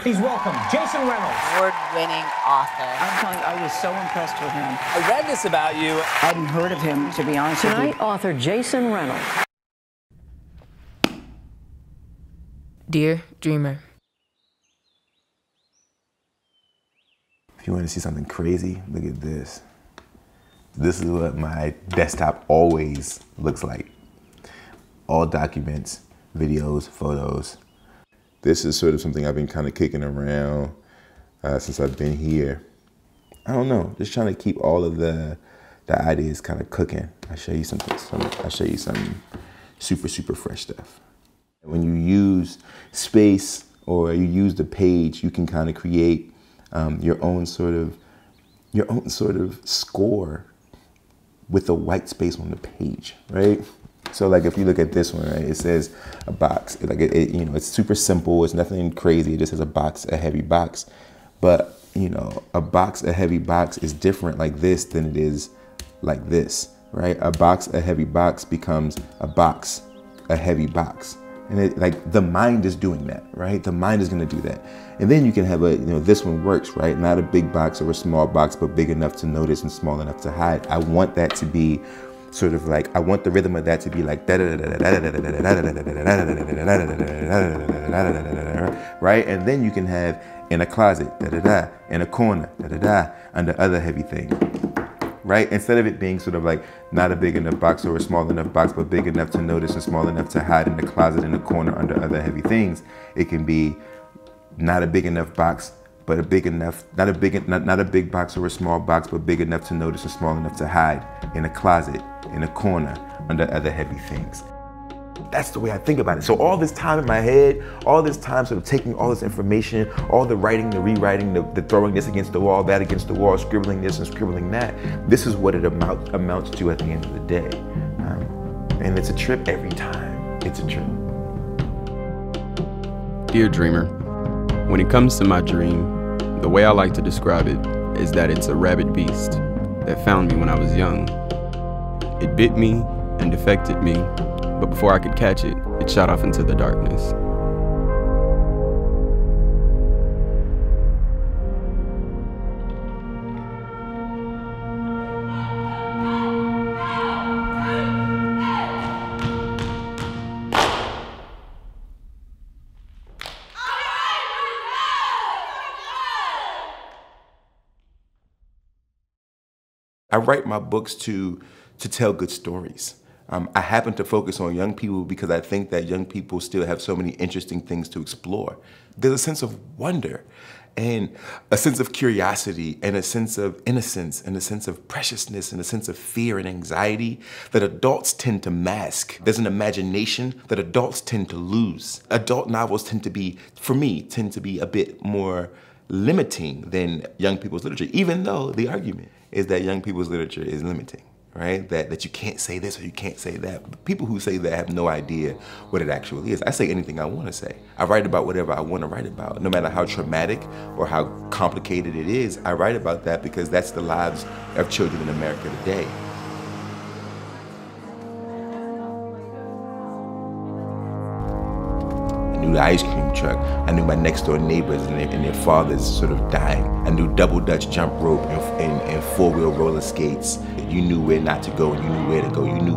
Please welcome Jason Reynolds. Award-winning author. I'm telling you, I was so impressed with him. I read this about you. I hadn't heard of him, to be honest with you. Tonight, author Jason Reynolds. Dear Dreamer. If you want to see something crazy, look at this. This is what my desktop always looks like. All documents, videos, photos. This is sort of something I've been kind of kicking around since I've been here. I don't know, just trying to keep all of the ideas kind of cooking. I'll show you some super fresh stuff. When you use space or you use the page, you can kind of create your own sort of score with the white space on the page, right? So like if you look at this one, right, it says a box. Like it's super simple. It's nothing crazy. It just has a box, a heavy box. But you know, a box, a heavy box is different like this than it is like this, right? A box, a heavy box becomes a box, a heavy box, and it, like the mind is doing that, right? The mind is going to do that, and then you can have a this one works, right? Not a big box or a small box, but big enough to notice and small enough to hide. I want that to be. Sort of like, I want the rhythm of that to be like, right? And then you can have in a closet, in a corner, under other heavy thing, right? Instead of it being sort of like not a big enough box or a small enough box, but big enough to notice and small enough to hide in the closet, in the corner, under other heavy things, it can be not a big enough box, but a big enough, not a big box or a small box, but big enough to notice and small enough to hide in a closet, in a corner, under other heavy things. That's the way I think about it. So all this time in my head, all this time sort of taking all this information, all the writing, the rewriting, the throwing this against the wall, that against the wall, scribbling this and scribbling that, this is what it amounts to at the end of the day. And it's a trip every time, it's a trip. Dear Dreamer. When it comes to my dream, the way I like to describe it is that it's a rabid beast that found me when I was young. It bit me and affected me, but before I could catch it, it shot off into the darkness. I write my books to tell good stories. I happen to focus on young people because I think that young people still have so many interesting things to explore. There's a sense of wonder and a sense of curiosity and a sense of innocence and a sense of preciousness and a sense of fear and anxiety that adults tend to mask. There's an imagination that adults tend to lose. Adult novels tend to be, for me, tend to be a bit more limiting than young people's literature, even though the argument is that young people's literature is limiting, right? That you can't say this or you can't say that. But people who say that have no idea what it actually is. I say anything I want to say. I write about whatever I want to write about. No matter how traumatic or how complicated it is, I write about that because that's the lives of children in America today. I knew the ice cream truck. I knew my next door neighbors and their fathers sort of dying. I knew double Dutch jump rope and four-wheel roller skates. You knew where not to go and you knew where to go. You knew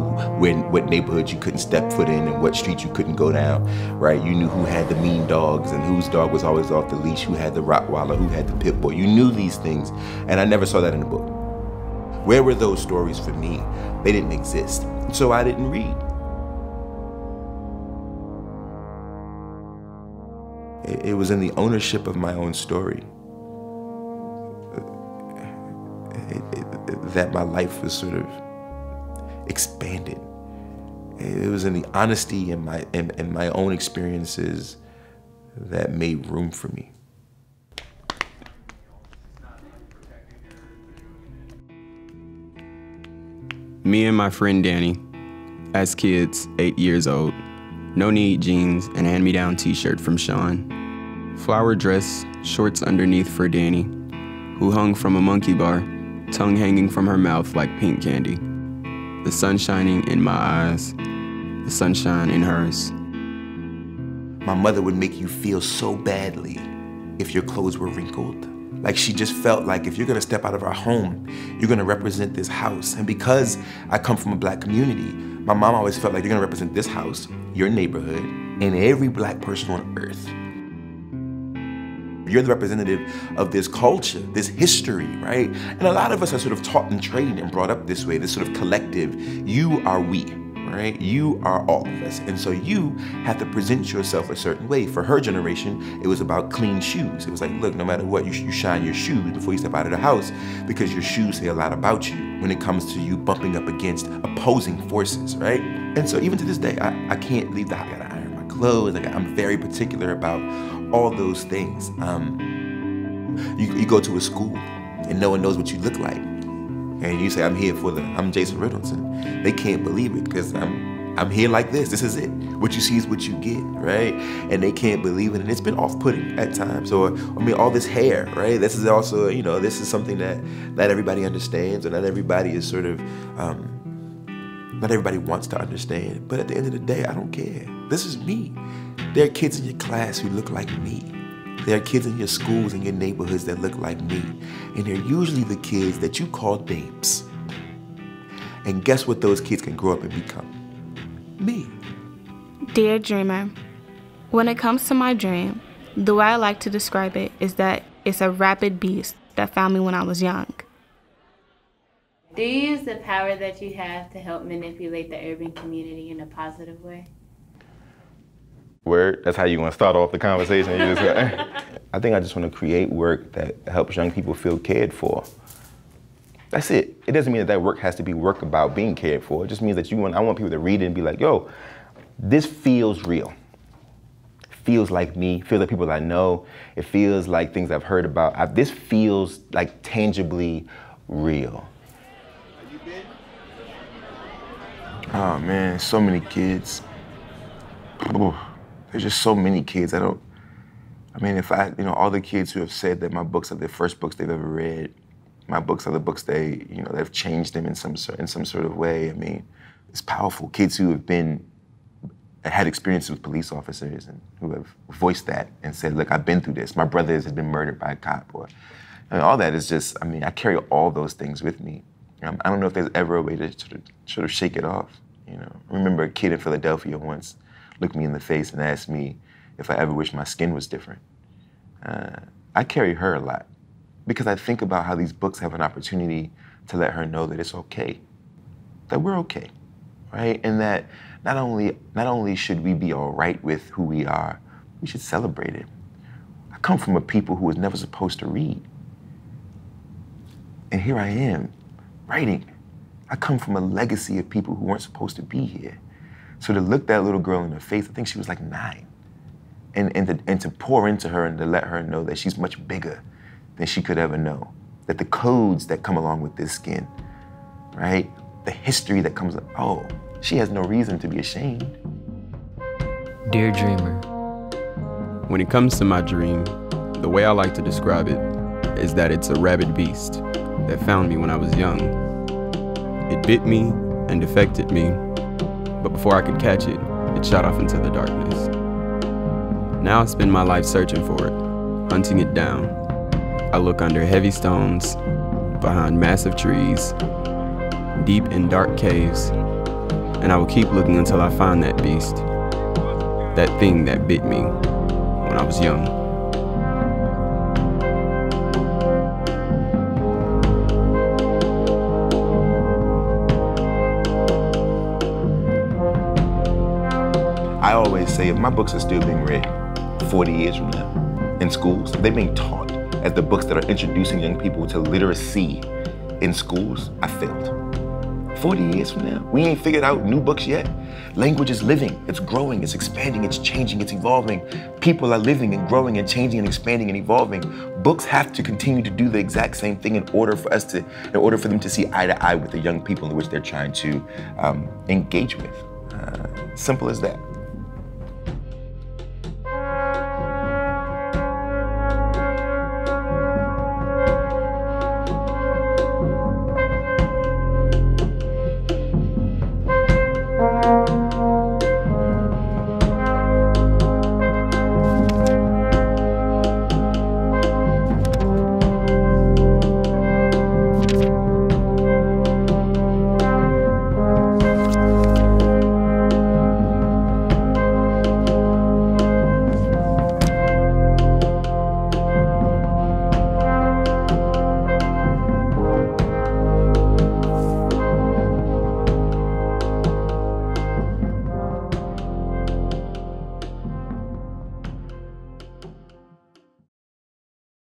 what neighborhood you couldn't step foot in and what street you couldn't go down, right? You knew who had the mean dogs and whose dog was always off the leash, who had the Rottweiler, who had the pit bull. You knew these things, and I never saw that in the book. Where were those stories for me? They didn't exist, so I didn't read. It was in the ownership of my own story that my life was sort of expanded. It was in the honesty in my own experiences that made room for me. Me and my friend Danny, as kids, 8 years old, no-need jeans and hand-me-down t-shirt from Sean. Flower dress, shorts underneath for Danny, who hung from a monkey bar, tongue hanging from her mouth like pink candy. The sun shining in my eyes, the sunshine in hers. My mother would make you feel so badly if your clothes were wrinkled. Like, she just felt like if you're gonna step out of our home, you're gonna represent this house. And because I come from a black community, my mom always felt like you're gonna represent this house, your neighborhood, and every black person on earth. You're the representative of this culture, this history, right? And a lot of us are sort of taught and trained and brought up this way, this sort of collective, you are we, right? You are all of us. And so you have to present yourself a certain way. For her generation, it was about clean shoes. It was like, look, no matter what, you shine your shoes before you step out of the house, because your shoes say a lot about you when it comes to you bumping up against opposing forces, right? And so even to this day, I can't leave the house. I gotta iron my clothes. I'm very particular about all those things. You go to a school and no one knows what you look like. And you say, I'm Jason Reynolds. They can't believe it, because I'm here like this. This is it. What you see is what you get, right? And they can't believe it. And it's been off-putting at times. Or, I mean, all this hair, right? This is also, you know, this is something that not everybody understands, or not everybody is sort of, not everybody wants to understand. But at the end of the day, I don't care. This is me. There are kids in your class who look like me. There are kids in your schools and your neighborhoods that look like me. And they're usually the kids that you call names. And guess what those kids can grow up and become? Me. Dear Dreamer, when it comes to my dream, the way I like to describe it is that it's a rabid beast that found me when I was young. Do you use the power that you have to help manipulate the urban community in a positive way? Word, that's how you want to start off the conversation. I think I just want to create work that helps young people feel cared for. That's it. It doesn't mean that that work has to be work about being cared for. It just means that I want people to read it and be like, yo, this feels real. Feels like me, feels like people I know. It feels like things I've heard about. This feels like tangibly real. Oh man, so many kids. Ooh. There's just so many kids. All the kids who have said that my books are the first books they've ever read, my books are the books they've changed them in some sort of way. I mean, it's powerful. Kids who have had experiences with police officers and who have voiced that and said, look, I've been through this. My brother has been murdered by a cop, all that is just, I carry all those things with me. I don't know if there's ever a way to sort of shake it off, you know. I remember a kid in Philadelphia once looked me in the face and asked me if I ever wished my skin was different. I carry her a lot because I think about how these books have an opportunity to let her know that it's okay, that we're okay, right? And that not only should we be all right with who we are, we should celebrate it. I come from a people who was never supposed to read. And here I am, writing. I come from a legacy of people who weren't supposed to be here. So to look that little girl in the face, I think she was like 9, and to pour into her and to let her know that she's much bigger than she could ever know, that the codes that come along with this skin, right, the history that comes up, oh, she has no reason to be ashamed. Dear Dreamer, when it comes to my dream, the way I like to describe it is that it's a rabid beast that found me when I was young. It bit me and affected me. But before I could catch it, it shot off into the darkness. Now I spend my life searching for it, hunting it down. I look under heavy stones, behind massive trees, deep in dark caves, and I will keep looking until I find that beast, that thing that bit me when I was young. I always say, if my books are still being read 40 years from now in schools, they're being taught as the books that are introducing young people to literacy in schools, I failed. 40 years from now, we ain't figured out new books yet. Language is living, it's growing, it's expanding, it's changing, it's evolving. People are living and growing and changing and expanding and evolving. Books have to continue to do the exact same thing in order for them to see eye to eye with the young people in which they're trying to engage with. Simple as that.